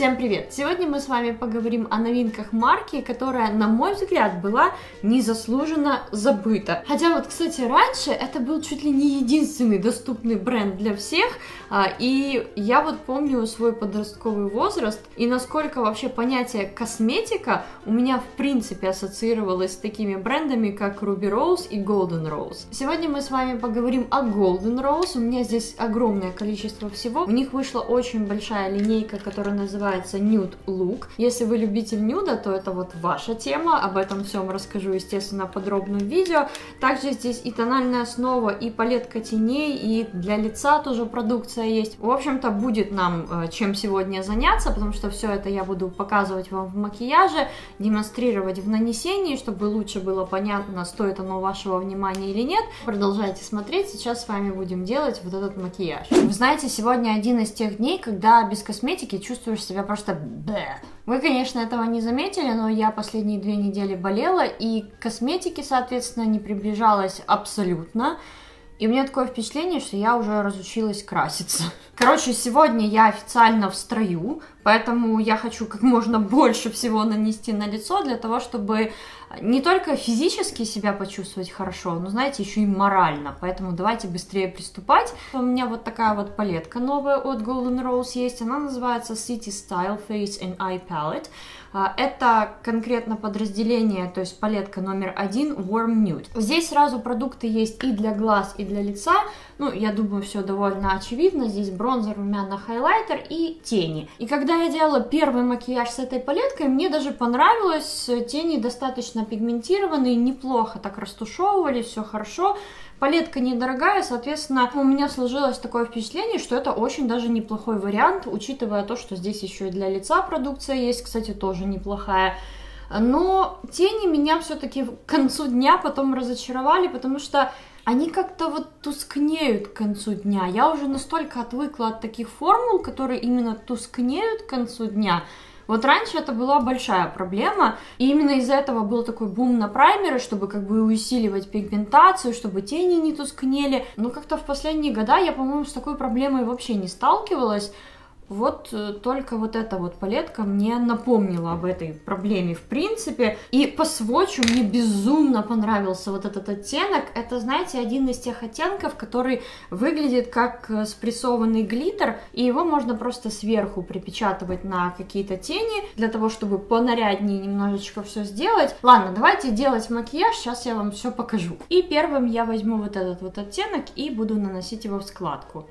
Всем привет! Сегодня мы с вами поговорим о новинках марки, которая, на мой взгляд, была незаслуженно забыта. Хотя вот, кстати, раньше это был чуть ли не единственный доступный бренд для всех, и я вот помню свой подростковый возраст, и насколько вообще понятие косметика у меня, в принципе, ассоциировалось с такими брендами, как Ruby Rose и Golden Rose. Сегодня мы с вами поговорим о Golden Rose, у меня здесь огромное количество всего, у них вышла очень большая линейка, которая называется Nude Look. Если вы любитель нюда, то это вот ваша тема, об этом всем расскажу, естественно, подробно в видео. Также здесь и тональная основа, и палетка теней, и для лица тоже продукция есть. В общем-то, будет нам чем сегодня заняться, потому что все это я буду показывать вам в макияже, демонстрировать в нанесении, чтобы лучше было понятно, стоит оно вашего внимания или нет. Продолжайте смотреть, сейчас с вами будем делать вот этот макияж. Вы знаете, сегодня один из тех дней, когда без косметики чувствуешь себя просто бэ. Вы, конечно, этого не заметили, но я последние 2 недели болела, и к косметике, соответственно, не приближалась абсолютно. И у меня такое впечатление, что я уже разучилась краситься. Короче, сегодня я официально в строю, поэтому я хочу как можно больше всего нанести на лицо, для того, чтобы не только физически себя почувствовать хорошо, но, знаете, еще и морально. Поэтому давайте быстрее приступать. У меня вот такая вот палетка новая от Golden Rose есть. Она называется City Style Face and Eye Palette. Это конкретно подразделение, то есть палетка номер 1 Warm Nude. Здесь сразу продукты есть и для глаз, и для лица. Ну, я думаю, все довольно очевидно. Здесь бронзер, румяна, хайлайтер и тени. И когда я делала первый макияж с этой палеткой, мне даже понравилось. Тени достаточно пигментированные, неплохо так растушевывали, все хорошо. Палетка недорогая, соответственно, у меня сложилось такое впечатление, что это очень даже неплохой вариант, учитывая то, что здесь еще и для лица продукция есть, кстати, тоже неплохая. Но тени меня все-таки к концу дня потом разочаровали, потому что они как-то вот тускнеют к концу дня. Я уже настолько отвыкла от таких формул, которые именно тускнеют к концу дня. Вот раньше это была большая проблема, и именно из-за этого был такой бум на праймеры, чтобы как бы усиливать пигментацию, чтобы тени не тускнели. Но как-то в последние года я, по-моему, с такой проблемой вообще не сталкивалась. Вот только вот эта вот палетка мне напомнила об этой проблеме в принципе. И по свотчу мне безумно понравился вот этот оттенок. Это, знаете, один из тех оттенков, который выглядит как спрессованный глиттер. И его можно просто сверху припечатывать на какие-то тени, для того, чтобы понаряднее немножечко все сделать. Ладно, давайте делать макияж, сейчас я вам все покажу. И первым я возьму вот этот вот оттенок и буду наносить его в складку.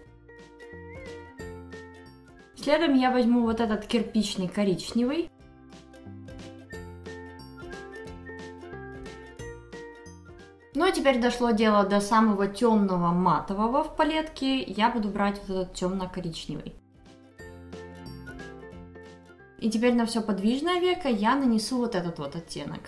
Следом я возьму вот этот кирпичный коричневый. Ну а теперь дошло дело до самого темного матового в палетке. Я буду брать вот этот темно-коричневый. И теперь на все подвижное веко я нанесу вот этот вот оттенок.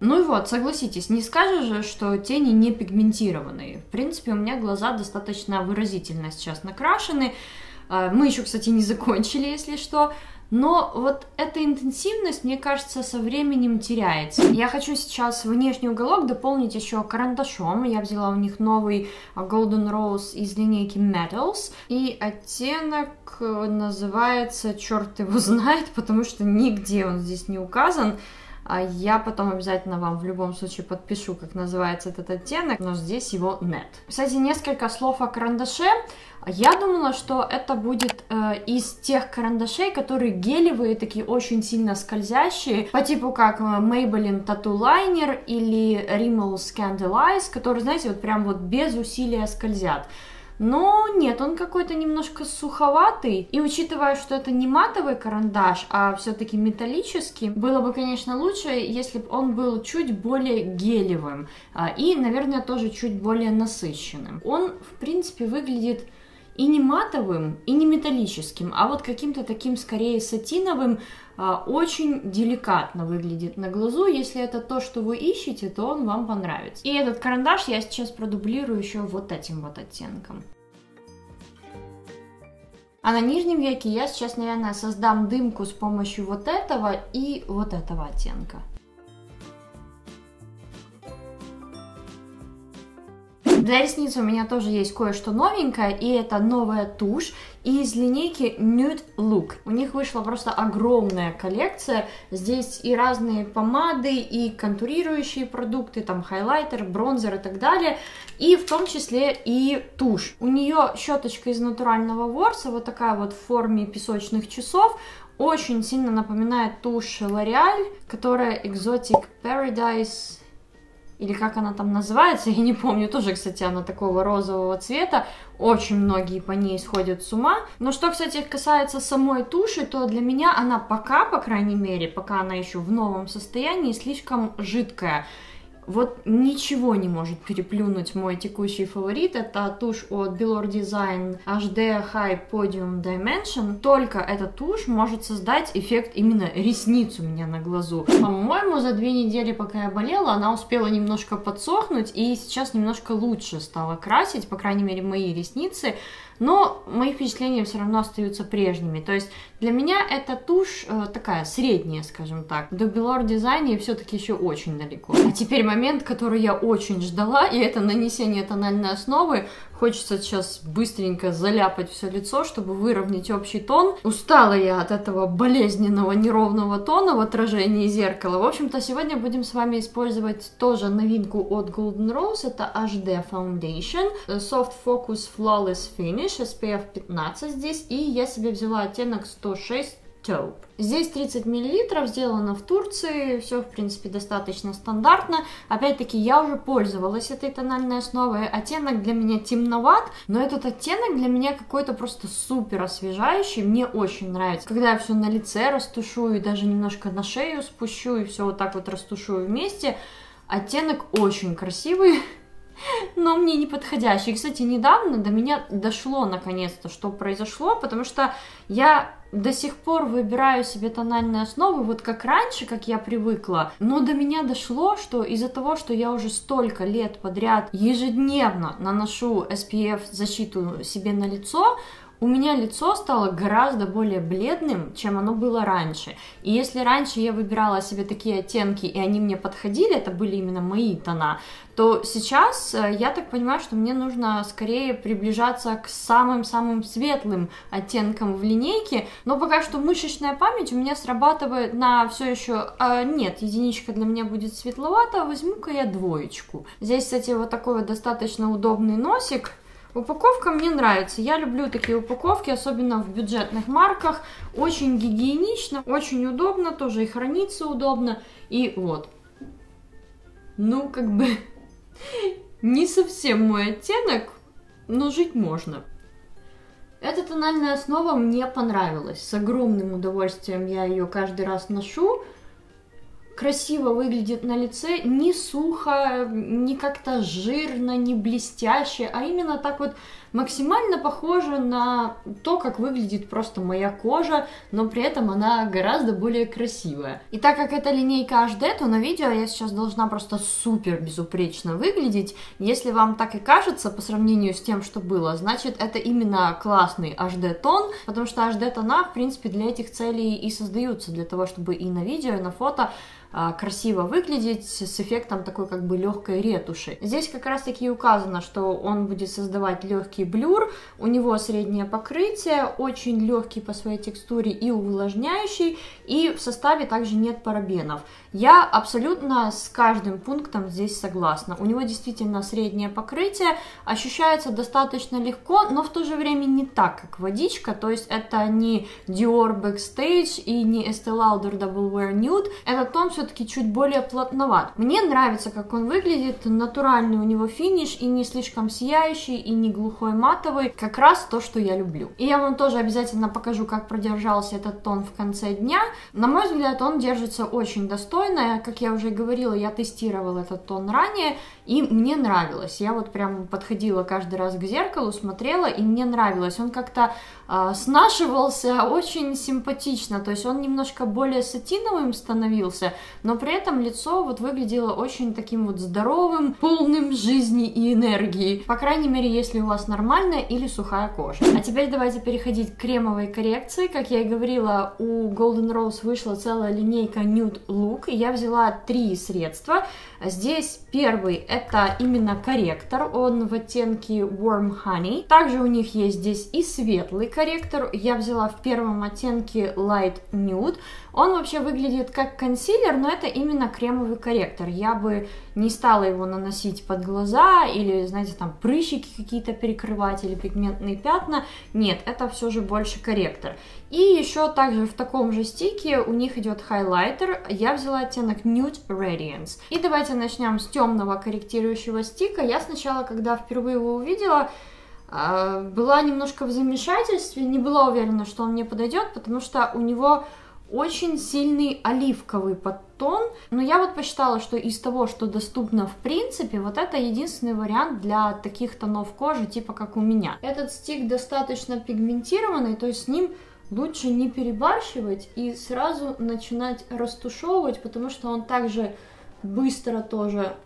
Ну и вот, согласитесь, не скажешь же, что тени не пигментированные. В принципе, у меня глаза достаточно выразительно сейчас накрашены. Мы еще, кстати, не закончили, если что. Но вот эта интенсивность, мне кажется, со временем теряется. Я хочу сейчас внешний уголок дополнить еще карандашом. Я взяла у них новый Golden Rose из линейки Metals. И оттенок называется, черт его знает, потому что нигде он здесь не указан. Я потом обязательно вам в любом случае подпишу, как называется этот оттенок, но здесь его нет. Кстати, несколько слов о карандаше. Я думала, что это будет из тех карандашей, которые гелевые, такие очень сильно скользящие, по типу как Maybelline Tattoo Liner или Rimmel Scandal Eyes, которые, знаете, вот прям вот без усилия скользят. Но нет, он какой-то немножко суховатый, и учитывая, что это не матовый карандаш, а все-таки металлический, было бы, конечно, лучше, если бы он был чуть более гелевым и, наверное, тоже чуть более насыщенным. Он, в принципе, выглядит и не матовым, и не металлическим, а вот каким-то таким, скорее, сатиновым, очень деликатно выглядит на глазу. Если это то, что вы ищете, то он вам понравится. И этот карандаш я сейчас продублирую еще вот этим вот оттенком. А на нижнем веке я сейчас, наверное, создам дымку с помощью вот этого и вот этого оттенка. Для ресниц у меня тоже есть кое-что новенькое, и это новая тушь из линейки Nude Look. У них вышла просто огромная коллекция. Здесь и разные помады, и контурирующие продукты, там хайлайтер, бронзер и так далее. И в том числе и тушь. У нее щеточка из натурального ворса, вот такая вот в форме песочных часов. Очень сильно напоминает тушь L'Oreal, которая Exotic Paradise... или как она там называется, я не помню, тоже, кстати, она такого розового цвета, очень многие по ней сходят с ума. Но что, кстати, касается самой туши, то для меня она пока, по крайней мере, пока она еще в новом состоянии, слишком жидкая. Вот ничего не может переплюнуть мой текущий фаворит. Это тушь от Belor Design HD High Podium Dimension. Только эта тушь может создать эффект именно ресниц у меня на глазу. По-моему, за 2 недели, пока я болела, она успела немножко подсохнуть. И сейчас немножко лучше стала красить, по крайней мере, мои ресницы. Но мои впечатления все равно остаются прежними. То есть для меня эта тушь такая средняя, скажем так. До Belor Design ей все-таки еще очень далеко. А теперь момент, который я очень ждала, и это нанесение тональной основы. Хочется сейчас быстренько заляпать все лицо, чтобы выровнять общий тон. Устала я от этого болезненного неровного тона в отражении зеркала. В общем-то, сегодня будем с вами использовать тоже новинку от Golden Rose. Это HD Foundation, Soft Focus Flawless Finish. SPF 15 здесь, и я себе взяла оттенок 106 Taupe. Здесь 30 мл, сделано в Турции, все, в принципе, достаточно стандартно. Опять-таки, я уже пользовалась этой тональной основой, оттенок для меня темноват, но этот оттенок для меня какой-то просто супер освежающий, мне очень нравится. Когда я все на лице растушую, и даже немножко на шею спущу, и все вот так вот растушую вместе, оттенок очень красивый. Но мне не подходящий. И, кстати, недавно до меня дошло наконец-то, что произошло, потому что я до сих пор выбираю себе тональные основы, вот как раньше, как я привыкла, но до меня дошло, что из-за того, что я уже столько лет подряд ежедневно наношу SPF защиту себе на лицо, у меня лицо стало гораздо более бледным, чем оно было раньше. И если раньше я выбирала себе такие оттенки, и они мне подходили, это были именно мои тона, то сейчас я так понимаю, что мне нужно скорее приближаться к самым-самым светлым оттенкам в линейке. Но пока что мышечная память у меня срабатывает на все еще... нет, единичка для меня будет светловато, возьму-ка я 2. Здесь, кстати, вот такой вот достаточно удобный носик. Упаковка мне нравится, я люблю такие упаковки, особенно в бюджетных марках, очень гигиенично, очень удобно, тоже и хранится удобно, и вот, ну как бы не совсем мой оттенок, но жить можно. Эта тональная основа мне понравилась, с огромным удовольствием я ее каждый раз ношу. Красиво выглядит на лице, не сухо, не как-то жирно, не блестяще, а именно так вот максимально похоже на то, как выглядит просто моя кожа, но при этом она гораздо более красивая. И так как это линейка HD, то на видео я сейчас должна просто супер безупречно выглядеть. Если вам так и кажется по сравнению с тем, что было, значит это именно классный HD тон, потому что HD тона в принципе для этих целей и создаются, для того, чтобы и на видео, и на фото красиво выглядеть с эффектом такой как бы легкой ретуши. Здесь как раз таки указано, что он будет создавать легкий блюр, у него среднее покрытие, очень легкий по своей текстуре и увлажняющий, и в составе также нет парабенов. Я абсолютно с каждым пунктом здесь согласна. У него действительно среднее покрытие, ощущается достаточно легко, но в то же время не так, как водичка, то есть это не Dior Backstage и не Estee Lauder Double Wear Nude, этот тон все-таки чуть более плотноват. Мне нравится, как он выглядит, натуральный у него финиш, и не слишком сияющий, и не глухой матовый, как раз то, что я люблю. И я вам тоже обязательно покажу, как продержался этот тон в конце дня. На мой взгляд, он держится очень достойно, как я уже говорила, я тестировала этот тон ранее, и мне нравилось. Я вот прям подходила каждый раз к зеркалу, смотрела, и мне нравилось. он как-то снашивался очень симпатично, то есть он немножко более сатиновым становился, но при этом лицо вот выглядело очень таким вот здоровым, полным жизни и энергии, по крайней мере, если у вас нормальная или сухая кожа. А теперь давайте переходить к кремовой коррекции. Как я и говорила, у Golden Rose вышла целая линейка Nude Look, и я взяла 3 средства. Здесь первый — это именно корректор, он в оттенке Warm Honey. Также у них есть здесь и светлый корректор, я взяла в первом оттенке Light Nude. Он вообще выглядит как консилер, но это именно кремовый корректор. Я бы не стала его наносить под глаза или, знаете, там прыщики какие-то перекрывать или пигментные пятна. Нет, это все же больше корректор. И еще также в таком же стике у них идет хайлайтер. Я взяла оттенок Nude Radiance. И давайте начнем с темного корректирующего стика. Я сначала, когда впервые его увидела, была немножко в замешательстве, не была уверена, что он мне подойдет, потому что у него очень сильный оливковый подтон, но я вот посчитала, что из того, что доступно в принципе, вот это единственный вариант для таких тонов кожи, типа как у меня. Этот стик достаточно пигментированный, то есть с ним лучше не перебарщивать и сразу начинать растушевывать, потому что он также быстро тоже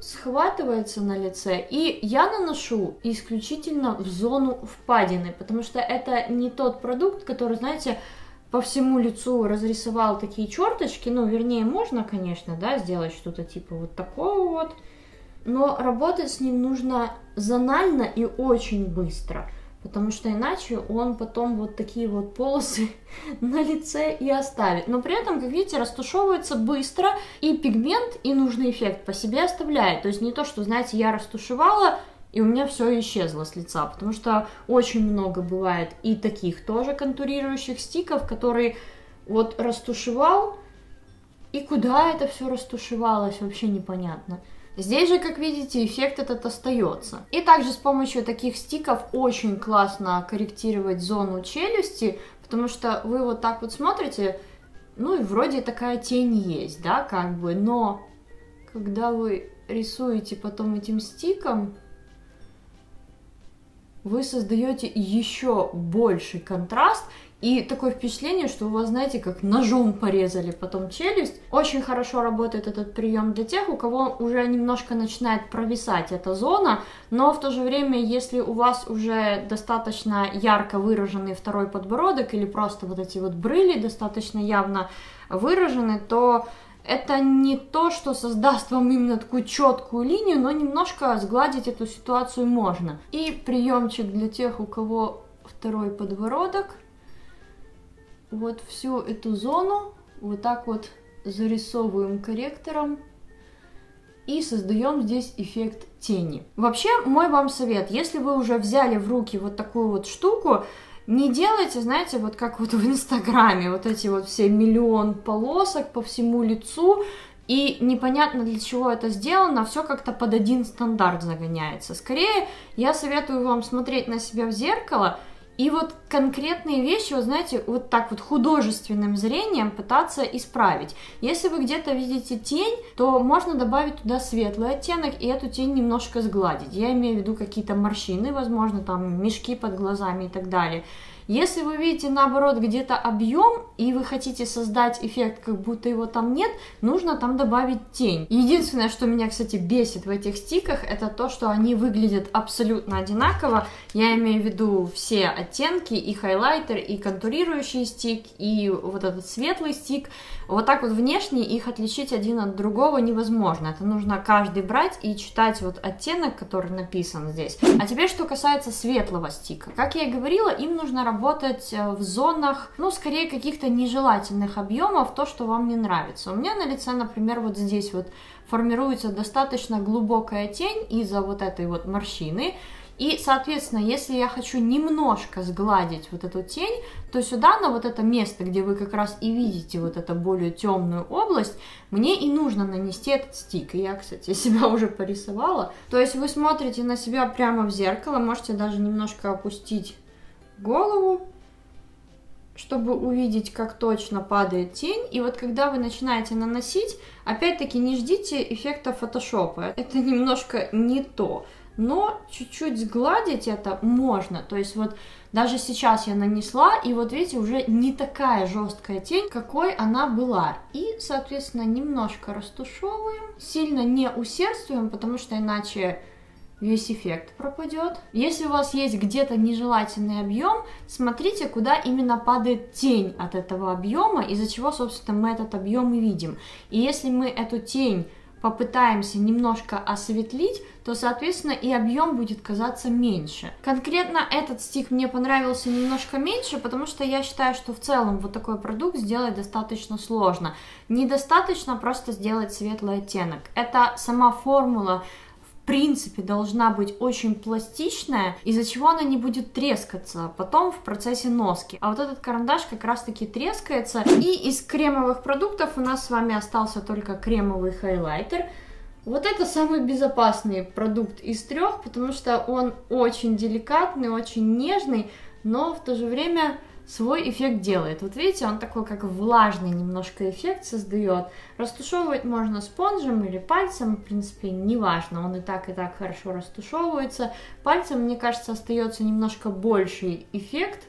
схватывается на лице, и я наношу исключительно в зону впадины, потому что это не тот продукт, который, знаете, по всему лицу разрисовал такие черточки, ну, вернее, можно, конечно, да, сделать что-то типа вот такого вот, но работать с ним нужно зонально и очень быстро, потому что иначе он потом вот такие вот полосы на лице и оставит. Но при этом, как видите, растушевывается быстро, и пигмент, и нужный эффект по себе оставляет. То есть не то, что, знаете, я растушевала, и у меня все исчезло с лица, потому что очень много бывает и таких тоже контурирующих стиков, которые вот растушевал, и куда это все растушевалось, вообще непонятно. Здесь же, как видите, эффект этот остается. И также с помощью таких стиков очень классно корректировать зону челюсти, потому что вы вот так вот смотрите, ну и вроде такая тень есть, да, как бы, но когда вы рисуете потом этим стиком, вы создаете еще больший контраст и такое впечатление, что у вас, знаете, как ножом порезали потом челюсть. Очень хорошо работает этот прием для тех, у кого уже немножко начинает провисать эта зона, но в то же время, если у вас уже достаточно ярко выраженный второй подбородок или просто вот эти вот брыли достаточно явно выражены, то это не то, что создаст вам именно такую четкую линию, но немножко сгладить эту ситуацию можно. И приемчик для тех, у кого второй подбородок. Вот всю эту зону вот так вот зарисовываем корректором и создаем здесь эффект тени. Вообще, мой вам совет, если вы уже взяли в руки вот такую вот штуку, не делайте, знаете, вот как вот в Инстаграме, вот эти вот все миллион полосок по всему лицу, и непонятно, для чего это сделано, все как-то под один стандарт загоняется. Скорее, я советую вам смотреть на себя в зеркало и вот конкретные вещи, вот знаете, вот так вот художественным зрением пытаться исправить. Если вы где-то видите тень, то можно добавить туда светлый оттенок и эту тень немножко сгладить. Я имею в виду какие-то морщины, возможно, там мешки под глазами и так далее. Если вы видите, наоборот, где-то объем, и вы хотите создать эффект, как будто его там нет, нужно там добавить тень. Единственное, что меня, кстати, бесит в этих стиках, это то, что они выглядят абсолютно одинаково. Я имею в виду все оттенки, и хайлайтер, и контурирующий стик, и вот этот светлый стик. Вот так вот внешне их отличить один от другого невозможно. Это нужно каждый брать и читать вот оттенок, который написан здесь. А теперь, что касается светлого стика. Как я и говорила, им нужно работать в зонах, ну, скорее, каких-то нежелательных объемов, то, что вам не нравится. У меня на лице, например, вот здесь вот формируется достаточно глубокая тень из-за вот этой вот морщины. И, соответственно, если я хочу немножко сгладить вот эту тень, то сюда, на вот это место, где вы как раз и видите вот эту более темную область, мне и нужно нанести этот стик. И я, кстати, себя уже порисовала. То есть вы смотрите на себя прямо в зеркало, можете даже немножко опустить голову, чтобы увидеть, как точно падает тень. И вот когда вы начинаете наносить, опять-таки не ждите эффекта фотошопа. Это немножко не то. но чуть-чуть сгладить это можно. То есть вот даже сейчас я нанесла, и вот видите, уже не такая жесткая тень, какой она была. И, соответственно, немножко растушевываем, сильно не усердствуем, потому что иначе весь эффект пропадет. Если у вас есть где-то нежелательный объем, смотрите, куда именно падает тень от этого объема, из-за чего, собственно, мы этот объем и видим. И если мы эту тень попытаемся немножко осветлить, то, соответственно, и объем будет казаться меньше. Конкретно этот стик мне понравился немножко меньше, потому что я считаю, что в целом вот такой продукт сделать достаточно сложно. Недостаточно просто сделать светлый оттенок. Это сама формула, в принципе, должна быть очень пластичная, из-за чего она не будет трескаться потом в процессе носки. А вот этот карандаш как раз-таки трескается. И из кремовых продуктов у нас с вами остался только кремовый хайлайтер. Вот это самый безопасный продукт из трех, потому что он очень деликатный, очень нежный, но в то же время свой эффект делает. Вот видите, он такой как влажный немножко эффект создает. Растушевывать можно спонжем или пальцем, в принципе, неважно, он и так хорошо растушевывается. Пальцем, мне кажется, остается немножко больший эффект,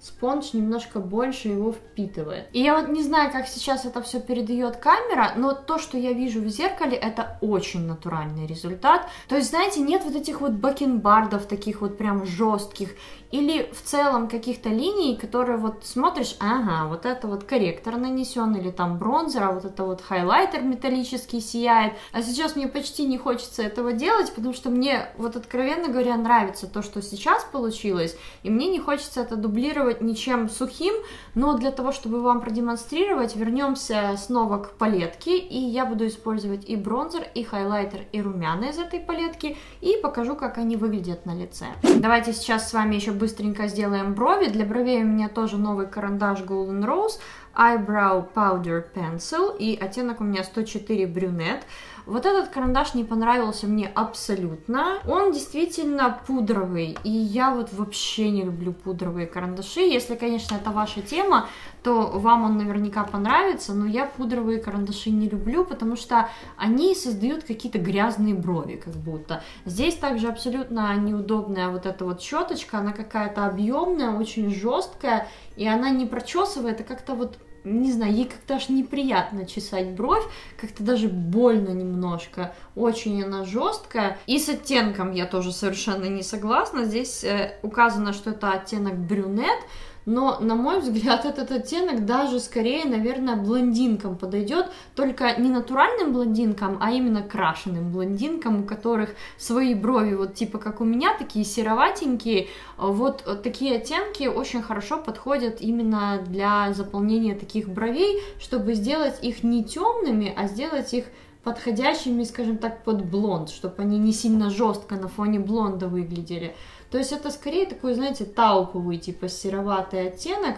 спонж немножко больше его впитывает. И я вот не знаю, как сейчас это все передает камера, но то, что я вижу в зеркале, это очень натуральный результат. То есть, знаете, нет вот этих вот бакенбардов, таких вот прям жестких, или в целом каких-то линий, которые вот смотришь, ага, вот это вот корректор нанесен, или там бронзер, а вот это вот хайлайтер металлический сияет. А сейчас мне почти не хочется этого делать, потому что мне, вот откровенно говоря, нравится то, что сейчас получилось, и мне не хочется это дублировать ничем сухим, но для того, чтобы вам продемонстрировать, вернемся снова к палетке, и я буду использовать и бронзер, и хайлайтер, и румяна из этой палетки, и покажу, как они выглядят на лице. Давайте сейчас с вами еще быстренько сделаем брови. Для бровей у меня тоже новый карандаш Golden Rose, Eyebrow Powder Pencil, и оттенок у меня 104 брюнет. Вот этот карандаш не понравился мне абсолютно. Он действительно пудровый, и я вот вообще не люблю пудровые карандаши. Если, конечно, это ваша тема, то вам он наверняка понравится, но я пудровые карандаши не люблю, потому что они создают какие-то грязные брови, как будто. Здесь также абсолютно неудобная вот эта вот щеточка, она какая-то объемная, очень жесткая, и она не прочесывает, а как-то вот, не знаю, ей как-то аж неприятно чесать бровь, как-то даже больно немножко, очень она жесткая. И с оттенком я тоже совершенно не согласна, здесь указано, что это оттенок брюнет, но, на мой взгляд, этот оттенок даже скорее, наверное, блондинкам подойдет, только не натуральным блондинкам, а именно крашеным блондинкам, у которых свои брови, вот типа как у меня, такие сероватенькие. Вот такие оттенки очень хорошо подходят именно для заполнения таких бровей, чтобы сделать их не темными, а сделать их подходящими, скажем так, под блонд, чтобы они не сильно жестко на фоне блонда выглядели. То есть это скорее такой, знаете, тауповый, типа сероватый оттенок,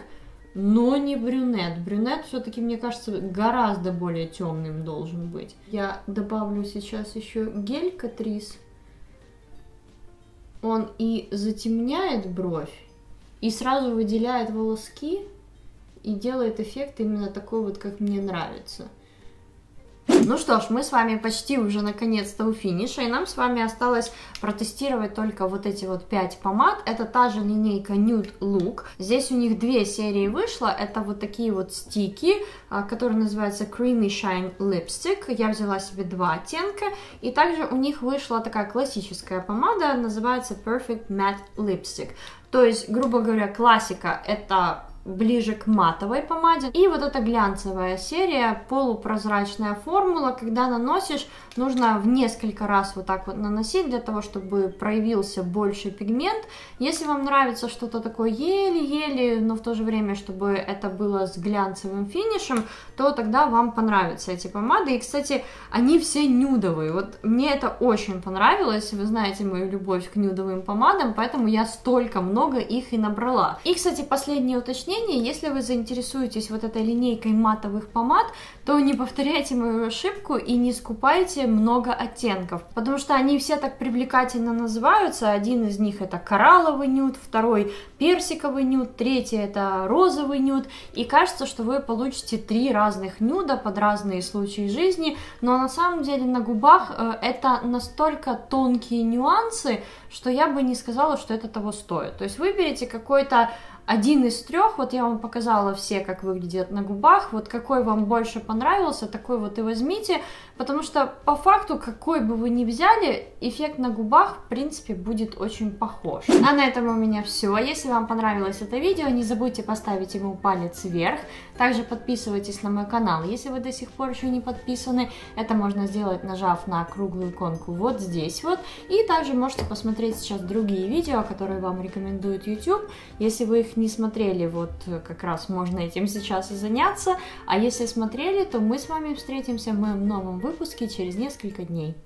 но не брюнет. Брюнет все-таки, мне кажется, гораздо более темным должен быть. Я добавлю сейчас еще гель Catrice. Он и затемняет бровь, и сразу выделяет волоски, и делает эффект именно такой вот, как мне нравится. Ну что ж, мы с вами почти уже наконец-то у финиша, и нам с вами осталось протестировать только вот эти вот 5 помад. Это та же линейка Nude Look. Здесь у них 2 серии вышло. Это вот такие вот стики, которые называются Creamy Shine Lipstick. Я взяла себе 2 оттенка. И также у них вышла такая классическая помада, называется Perfect Matte Lipstick. То есть, грубо говоря, классика — это ближе к матовой помаде. И вот эта глянцевая серия, полупрозрачная формула, когда наносишь, нужно в несколько раз вот так вот наносить, для того, чтобы проявился больше пигмент. Если вам нравится что-то такое еле-еле, но в то же время, чтобы это было с глянцевым финишем, то тогда вам понравятся эти помады. И, кстати, они все нюдовые. Вот мне это очень понравилось. Вы знаете мою любовь к нюдовым помадам, поэтому я столько много их и набрала. И, кстати, последнее уточнение. уточнение. Если вы заинтересуетесь вот этой линейкой матовых помад, то не повторяйте мою ошибку и не скупайте много оттенков, потому что они все так привлекательно называются. Один из них это коралловый нюд, второй персиковый нюд, третий это розовый нюд. И кажется, что вы получите три разных нюда под разные случаи жизни, но на самом деле на губах это настолько тонкие нюансы, что я бы не сказала, что это того стоит. То есть выберите какой-то один из трех, вот я вам показала все, как выглядят на губах, вот какой вам больше понравился, такой вот и возьмите, потому что по факту, какой бы вы ни взяли, эффект на губах, в принципе, будет очень похож. А на этом у меня все. Если вам понравилось это видео, не забудьте поставить ему палец вверх, также подписывайтесь на мой канал, если вы до сих пор еще не подписаны, это можно сделать, нажав на круглую иконку вот здесь вот, и также можете посмотреть сейчас другие видео, которые вам рекомендует YouTube, если вы их не смотрели, вот как раз можно этим сейчас и заняться, а если смотрели, то мы с вами встретимся в моем новом выпуске через несколько дней.